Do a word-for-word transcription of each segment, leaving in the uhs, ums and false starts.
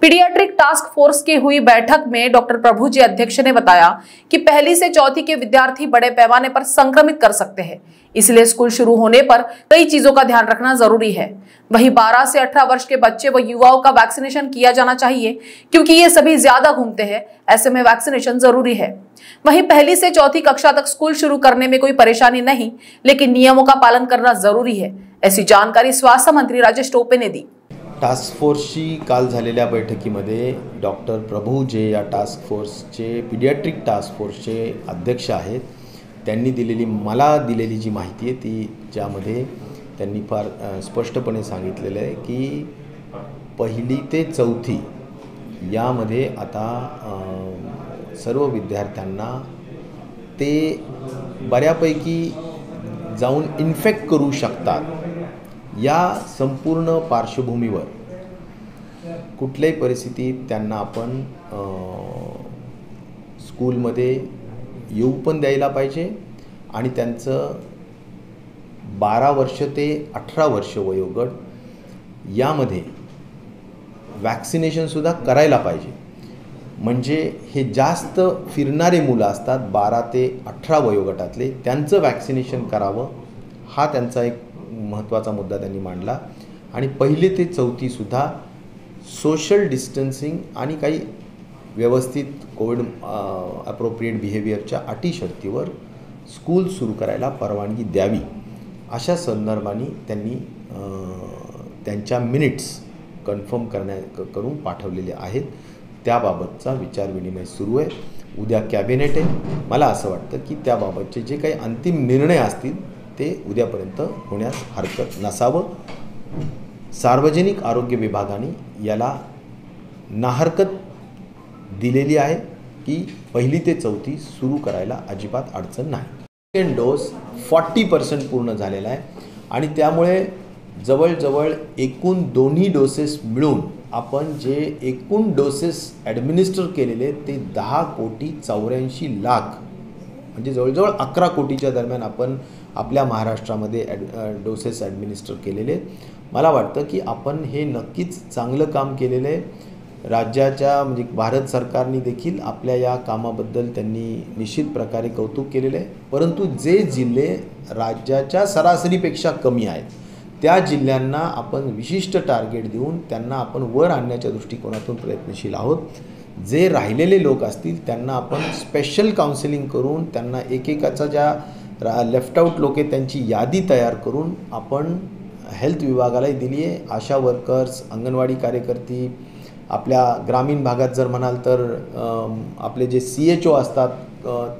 Paediatric task force की हुई बैठक में डॉक्टर प्रभु जी अध्यक्ष ने बताया कि पहली से चौथी के विद्यार्थी बड़े पैमाने पर संक्रमित कर सकते हैं, इसलिए स्कूल शुरू होने पर कई चीजों का ध्यान रखना जरूरी है। वहीं बारह से अठारह वर्ष के बच्चे व युवाओं का वैक्सीनेशन किया जाना चाहिए, क्योंकि ये सभी ज्यादा घूमते हैं, ऐसे में वैक्सीनेशन जरूरी है। वहीं पहली से चौथी कक्षा तक स्कूल शुरू करने में कोई परेशानी नहीं, लेकिन नियमों का पालन करना जरूरी है। ऐसी जानकारी स्वास्थ्य मंत्री राजेश टोपे ने दी। टास्क फोर्सची काल झालेल्या बैठकीमध्ये डॉक्टर प्रभु जे या टास्क फोर्सचे पीडियाट्रिक टास्क फोर्सचे अध्यक्ष आहेत, त्यांनी दिलेली मला दिलेली जी माहिती आहे ती ज्यामध्ये त्यांनी फार स्पष्टपणे सांगितलेलं आहे की पहिली ते चौथी यामध्ये आता सर्व विद्यार्थ्यांना ते बऱ्यापैकी जाऊन इन्फेक्ट करू शकतात। या संपूर्ण पार्श्वभूमीवर कुठल्याही परिस्थितीत त्यांना आपण स्कूलमध्ये येऊ पण द्यायला पाहिजे आणि त्यांचं बारा वर्ष ते अठरा वर्ष वयोगट यामध्ये वॅक्सिनेशनसुद्धा करायला पाहिजे। म्हणजे हे जास्त फिरणारे मुलं असतात बारा ते अठरा वयोगटातले, त्यांचं वॅक्सिनेशन करावं, हा त्यांचा एक महत्त्वाचा मुद्दा त्यांनी मांडला। आणि पहिले ते चौथी सुद्धा सोशल डिस्टन्सिंग आणि काही व्यवस्थित कोविड एप्रोप्रिएट बिहेवियरच्या अटी शर्तीवर स्कूल सुरू करायला परवानगी द्यावी, अशा संदर्भाने त्यांनी त्यांच्या मिनिट्स कन्फर्म करण्या करून पाठवलेले आहेत। त्याबाबतचा विचारविनिमय सुरू आहे। उद्या कॅबिनेट आहे, मला असं वाटतं की त्याबाबतचे जे काही अंतिम निर्णय असतील ते उद्यापर्यंत होण्यास हरकत नसावं। सार्वजनिक आरोग्य विभागाने याला नाहरकत दिलेली आहे की पहिली ते चौथी सुरू करायला अजिबात अडचण नाही। सेकंड डोस चाळीस पर्सेंट पूर्ण झालेला आहे आणि त्यामुळे जवळजवळ एकूण दोन्ही डोसेस मिळून आपण जे एकूण डोसेस ॲडमिनिस्टर केलेले ते दहा कोटी चौऱ्याऐंशी लाख म्हणजे जवळजवळ अकरा कोटीच्या दरम्यान आपण आपल्या महाराष्ट्रामध्ये ॲड डोसेस ॲडमिनिस्टर केलेले। मला वाटतं की आपण हे नक्कीच चांगलं काम केलेलं आहे। राज्याच्या म्हणजे भारत सरकारने देखील आपल्या या कामाबद्दल त्यांनी निश्चित प्रकारे कौतुक केलेलं आहे। परंतु जे जिल्हे राज्याच्या सरासरीपेक्षा कमी आहेत त्या जिल्ह्यांना आपण विशिष्ट टार्गेट देऊन त्यांना आपण वर आणण्याच्या दृष्टिकोनातून प्रयत्नशील आहोत। जे राहिलेले लोक असतील त्यांना आपण स्पेशल काउन्सिलिंग करून त्यांना एकेकाचा ज्या रा लेफ्ट आउट लोक आहेत त्यांची यादी तयार करून आपण हेल्थ विभागालाही दिली आहे। आशा वर्कर्स, अंगणवाडी कार्यकर्ती, आपल्या ग्रामीण भागात जर म्हणाल तर आपले जे सी एच ओ असतात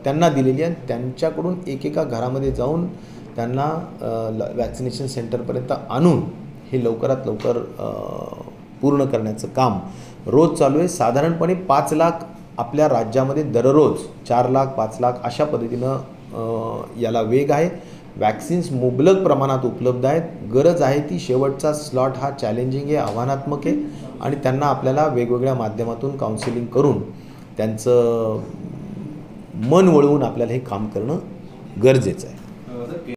त्यांना दिलेली आहे। त्यांच्याकडून एकेका घरामध्ये जाऊन त्यांना वॅक्सिनेशन सेंटरपर्यंत आणून हे लवकरात लवकर पूर्ण करण्याचं काम रोज चालू आहे। साधारणपणे पाच लाख आपल्या राज्यामध्ये दररोज चार लाख पाच लाख अशा पद्धतीनं याला वेग आहे। वैक्सीन्स मुबलक प्रमाणात उपलब्ध आहेत। गरज आहे ती शेवटचा स्लॉट हा चॅलेंजिंग आहे, आव्हानात्मक आहे आणि त्यांना आपल्याला वेगवेगळ्या माध्यमातून काउन्सिलिंग करून त्यांचं मन वळवून आपल्याला हे काम करणं गरजेचं आहे।